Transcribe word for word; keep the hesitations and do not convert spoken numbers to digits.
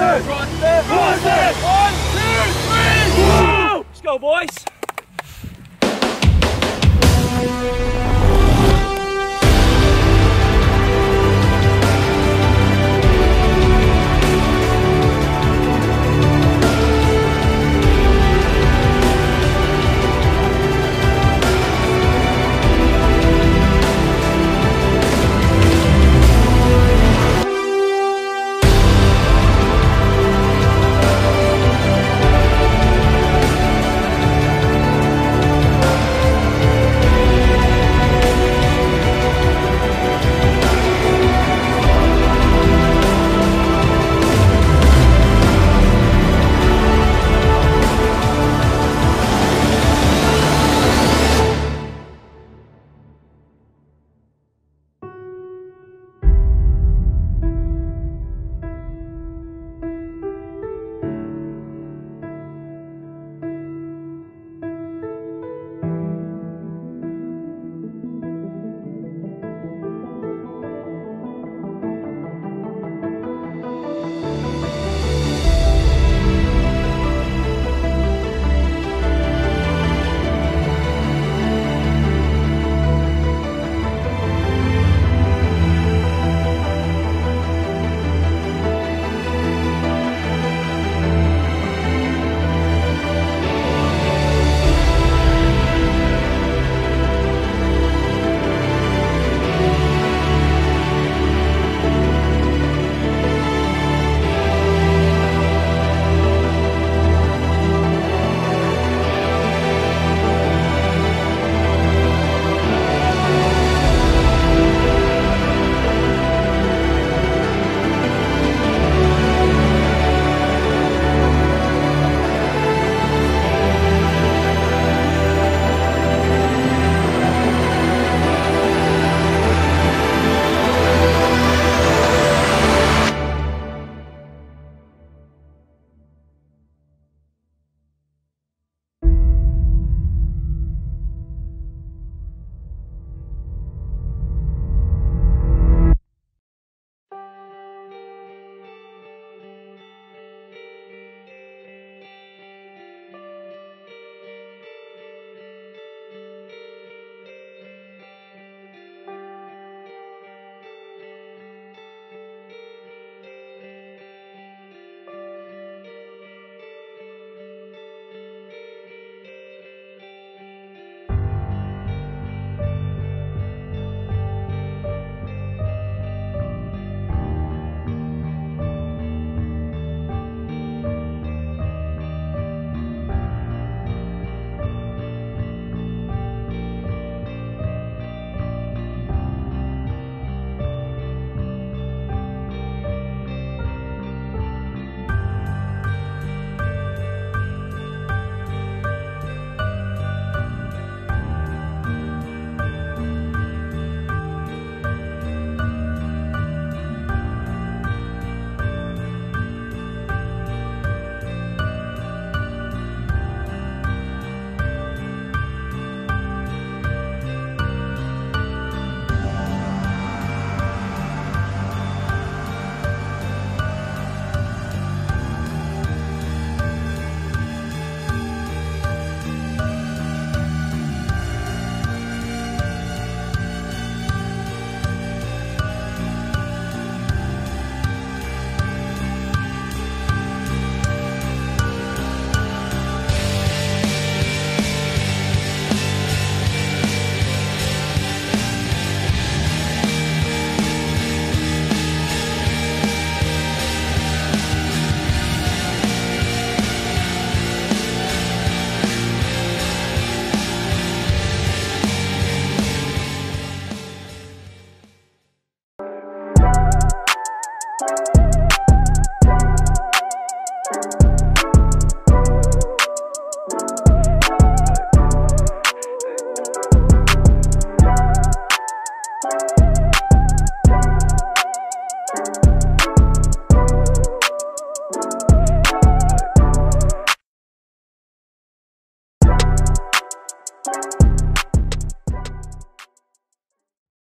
two, one, two, three, go, boys.